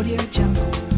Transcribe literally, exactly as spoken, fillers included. AudioJungle.